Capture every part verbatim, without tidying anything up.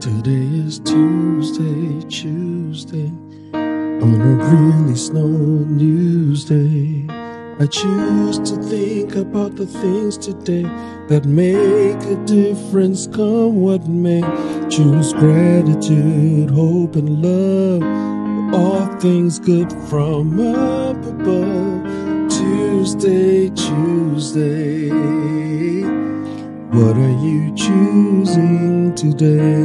Today is Tuesday, Tuesday, on a really snow news day. I choose to think about the things today that make a difference come what may. Choose gratitude, hope and love, all things good from up above. Tuesday, Tuesday, what are you choosing today?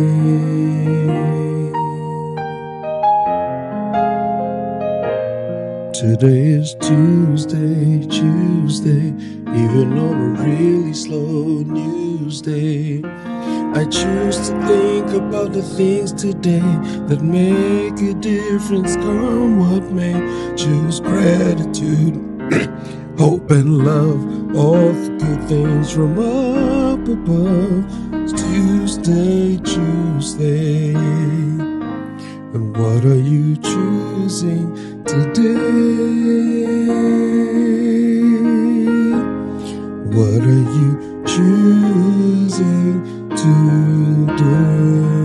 Today is Tuesday, Tuesday, even on a really slow news day. I choose to think about the things today that make a difference come what may. Choose gratitude, hope and love, all the good things from up above. It's Tuesday, Tuesday. And what are you choosing today? What are you choosing today?